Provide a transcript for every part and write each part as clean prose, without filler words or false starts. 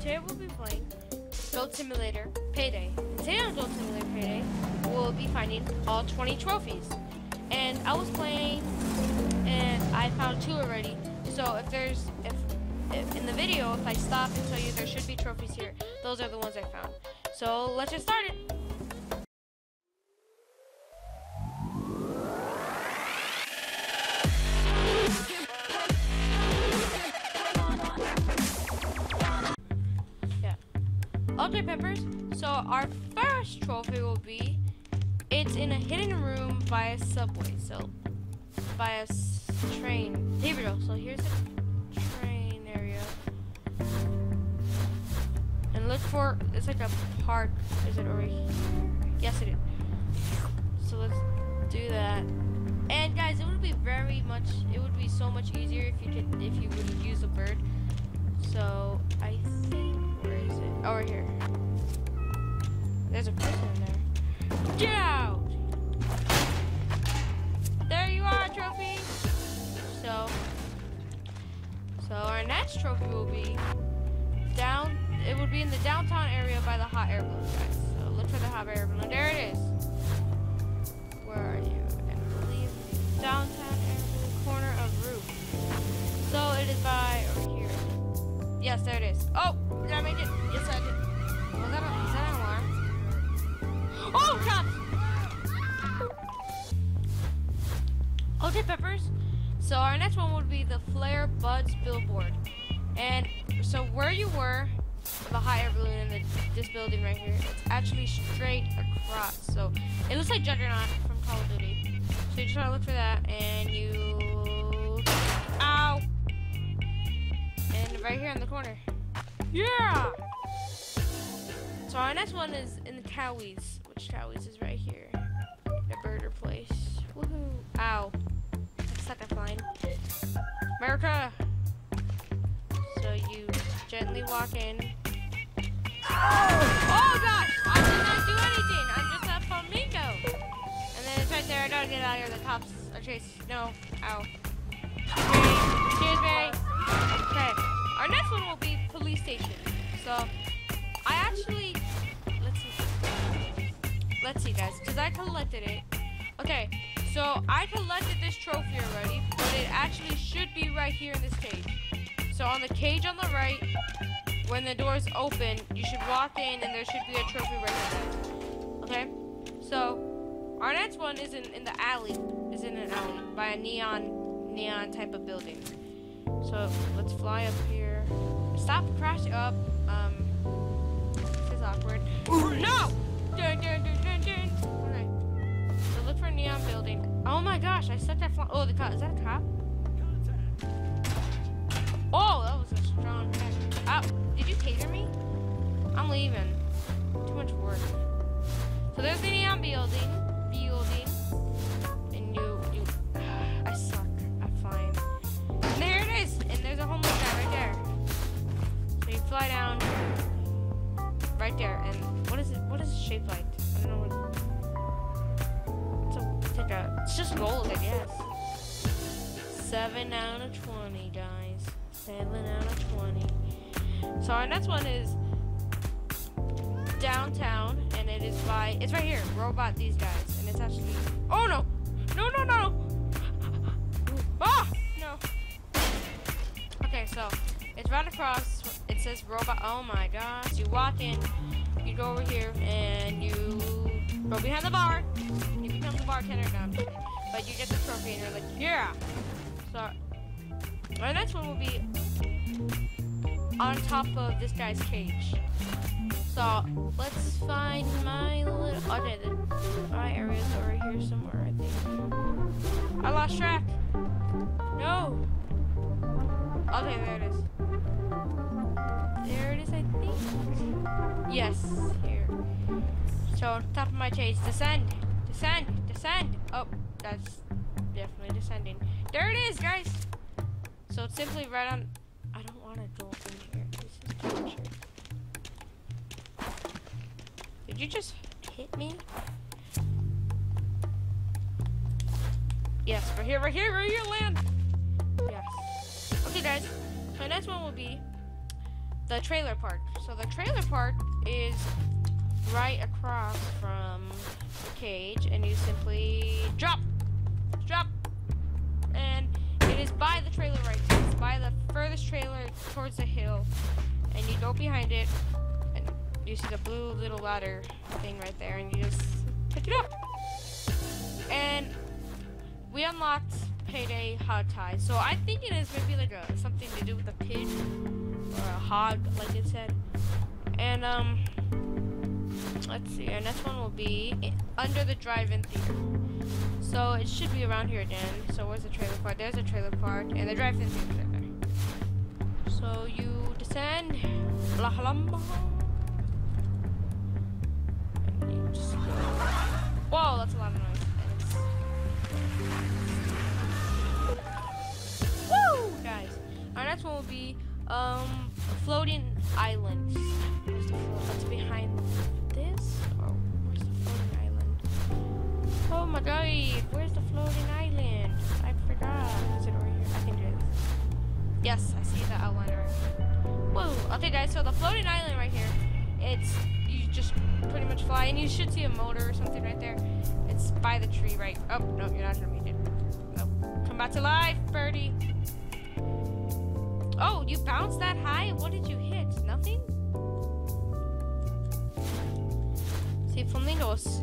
Today we'll be playing Goat Simulator Payday. Today on Goat Simulator Payday, we'll be finding all 20 trophies. And I was playing, and I found 2 already. So if in the video, if I stop and tell you there should be trophies here, those are the ones I found. So let's get started. Okay, Peppers, so our first trophy will be, it's in a hidden room by a subway, so, by a train. Here we go, so here's the train area. And look for, it's like a park, is it over here? Yes, it is. So let's do that. And guys, it would be so much easier if you would use a bird. So, I think, where is it? Oh, right here. There's a person in there. Get out! There you are, trophy! So our next trophy will be down, it would be in the downtown area by the hot air balloon, guys. So look for the hot air balloon. There it is. Where are you? I believe downtown area, corner of roof. So it is by over here. Yes, there it is. Oh, did I make it? Yes, I did. Was that an alarm? Oh, God! Okay, Peppers. So our next one would be the Flare Buds billboard. And so where you were, the hot air balloon in this building right here, it's actually straight across. So it looks like Juggernaut from Call of Duty. So you just wanna look for that, and you... Ow! Right here in the corner. Yeah! So our next one is in the Towies, which Towies is right here. The burger place. Woohoo! Ow. That's not that fine. America! So you gently walk in. Oh! Oh gosh! I did not do anything! I'm just a flamingo! And then it's right there. I gotta get out of here. The cops are chasing. No. Ow. Cheers, Barry! Okay. Our next one will be police station. So, let's see guys, because I collected it. Okay, so I collected this trophy already, but it actually should be right here in this cage. So on the cage on the right, when the doors open, you should walk in and there should be a trophy right here. Okay, so our next one is in an alley by a neon type of building. So let's fly up here. Stop crashing up. This is awkward. No! Dun, dun, dun, dun, dun. Okay. So look for a neon building. Oh my gosh, I sucked that fly. Oh, the cop. Is that a cop? Oh, that was a strong crash. Oh, did you taser me? I'm leaving. Too much work. So there's the neon building. And you. I suck at flying. And there's a homeless guy right there. So you fly down right there, and what is it shaped like? I don't know what it's like it's just gold, I guess. 7 out of 20, guys. 7 out of 20. So our next one is downtown, and it's right here, Robot These Guys, and it's actually oh no! No! Ah! Okay, so it's right across. It says robot. Oh my gosh! You walk in, you go over here, and you go behind the bar. You become the bartender now, but you get the trophy, and you're like, yeah. So our next one will be on top of this guy's cage. So let's find my little. Okay, my area's over here somewhere. I think I lost track. No. Okay, there it is. There it is, I think. Yes, here. So, on top of my chase, descend. Oh, that's definitely descending. There it is, guys. So, it's simply right on. I don't want to go in here. This is torture. Did you just hit me? Yes, we're here, land. Yes. Okay guys, my next one will be the trailer park. So the trailer park is right across from the cage, and you simply drop, and it is by the trailer right there. It's by the furthest trailer towards the hill, and you go behind it, and you see the blue little ladder thing right there, and you just pick it up. And we unlocked Payday hog ties, so I think it is maybe like a something to do with a pig or a hog, like it said. And let's see, our next one will be under the drive-in theater. So it should be around here again. So where's the trailer park? There's a trailer park, and the drive-in theater's right there. So you descend, and you just go. Whoa, that's a lot of noise. Woo, guys! Our next one will be floating islands. Where's the float? That's behind this. Oh, where's the floating island? Oh my god! Where's the floating island? I forgot. Is it over here? I think it is. Yes, I see the outline right here. Whoa! Okay, guys. So the floating island right here. It's you just pretty much fly, and you should see a motor or something right there. It's by the tree, right? Oh no, you're not gonna meet it. Nope. Come back to life, birdie. Oh, you bounced that high? What did you hit? Nothing? See, flamingos,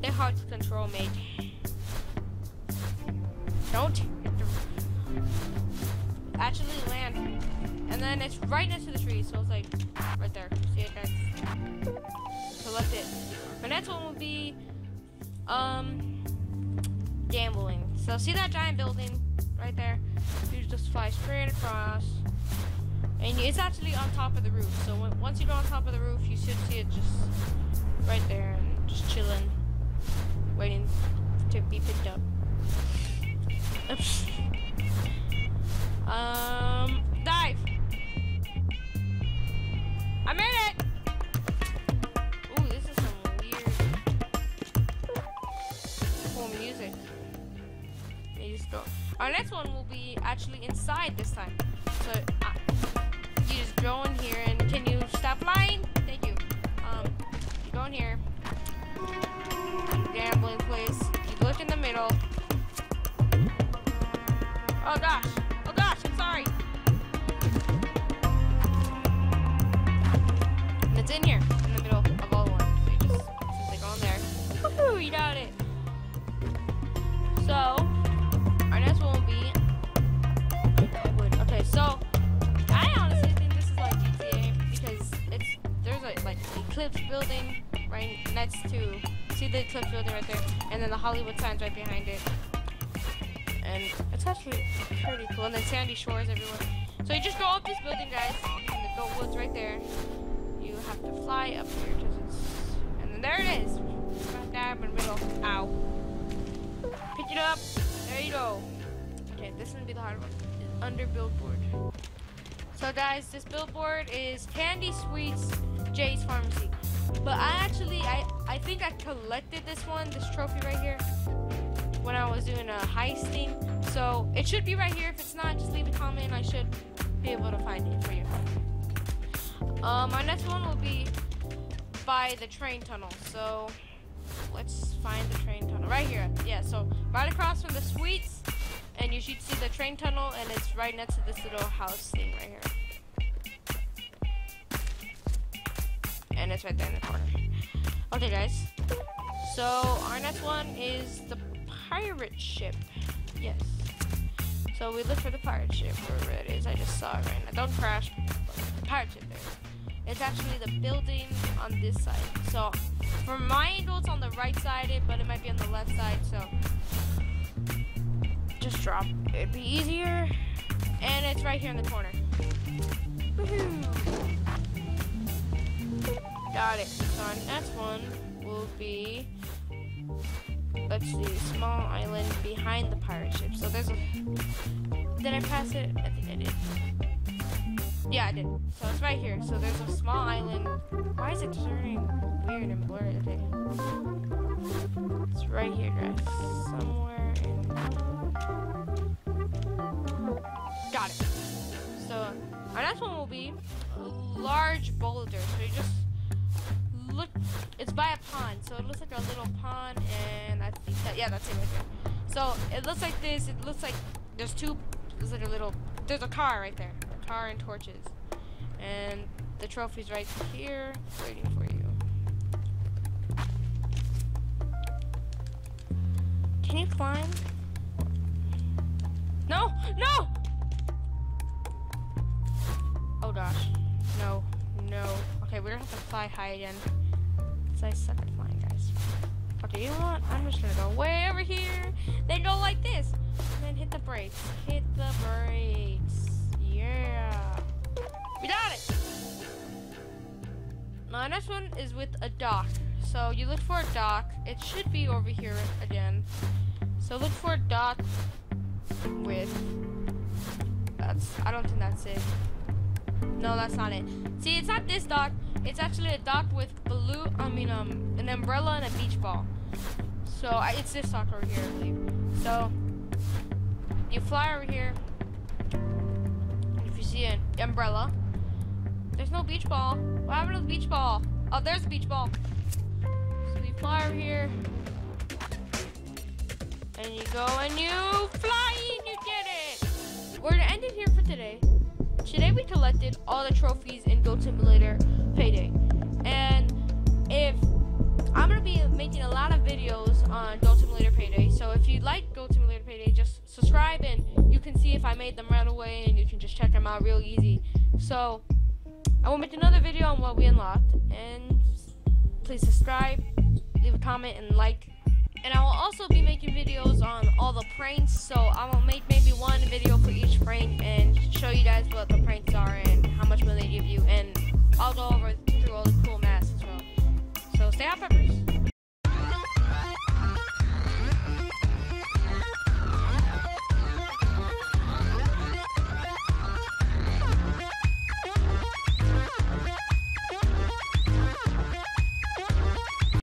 they're hard to control, mate. Don't hit the... Actually land. And then it's right next to the tree, so it's like right there. See it, guys? Select it. My next one will be gambling. So see that giant building right there? You just fly straight across, and it's actually on top of the roof. So once you go on top of the roof, you should see it just right there, and just chilling, waiting to be picked up. Oops. Dive. I made it. Ooh, this is some weird cool music. You just go. Our next one will be actually inside this time. So you just go in here, and can you stop lying? Thank you. You go in here, gambling place. You look in the middle. Oh gosh, I'm sorry. It's in here, in the middle of all one. So you just simply go in there. Woohoo, you got it. So. Our next one will be wood. Okay, so I honestly think this is like GTA because it's there's a, like Eclipse building right next to see the Eclipse building right there, and then the Hollywood signs right behind it, and it's actually pretty cool. And then sandy shores everywhere. So you just go up this building, guys, and the Goat Woods right there. You have to fly up here, because it's, and then there it is, right there in the middle. Ow! Pick it up. There you go. Okay, this is gonna be the hard one. Under billboard. So guys, this billboard is Candy Sweets Jay's Pharmacy. But I actually, I think I collected this one, this trophy right here, when I was doing a heist thing. So it should be right here. If it's not, just leave a comment. I should be able to find it for you. Our next one will be by the train tunnel. So let's find the train tunnel right here. Yeah, so right across from the sweets, and you should see the train tunnel, and it's right next to this little house thing right here, and it's right there in the corner. Okay, guys, so our next one is the pirate ship. Yes, so we look for the pirate ship wherever it is. I just saw it right now. Don't crash. The pirate ship there. It's actually the building on this side. So from my angle, it's on the right side, but it might be on the left side, so just drop. It'd be easier. And it's right here in the corner. Woohoo! Got it. So our next one will be, let's see, small island behind the pirate ship. So there's a... Did I pass it? I think I did. Yeah, I did. So it's right here. So there's a small island. Why is it turning weird and blurry? Okay. It's right here, guys. Somewhere in... Got it. So Our next one will be large boulder. So you just look, it's by a pond, so it looks like a little pond, and I think that, yeah, that's it right there. So it looks like this, it looks like there's two, there's like a little, there's a car right there, a car and torches. And the trophy's right here, waiting for you. Can you climb? No, no! Oh gosh, no, no. Okay, we're gonna have to fly high again. So I suck at flying, guys. Okay, you know what? I'm just gonna go way over here. Then go like this, and then hit the brakes. Hit the brakes. Yeah. We got it! Now, next one is with a dock. So you look for a dock. It should be over here again. So look for a dock with... That's, I don't think that's it. No, that's not it. See, it's not this dock. It's actually a dock with balloon, an umbrella and a beach ball. So it's this dock over here, I believe. So you fly over here. If you see an umbrella. There's no beach ball. What happened to the beach ball? Oh, there's a beach ball. So we fly over here. And you go and you fly and you get it. We're gonna end it here for today. Today we collected all the trophies in Goat Simulator Payday. And if I'm gonna be making a lot of videos on Goat Simulator Payday. So if you like Goat Simulator Payday, just subscribe and you can see if I made them right away and you can just check them out real easy. So I will make another video on what we unlocked, and please subscribe, leave a comment, and like. And I will also be making videos on all the pranks, so I will make maybe one video for each prank and show you guys what the pranks are and how much money they give you, and I'll go over through all the cool masks as well. So stay out, peppers!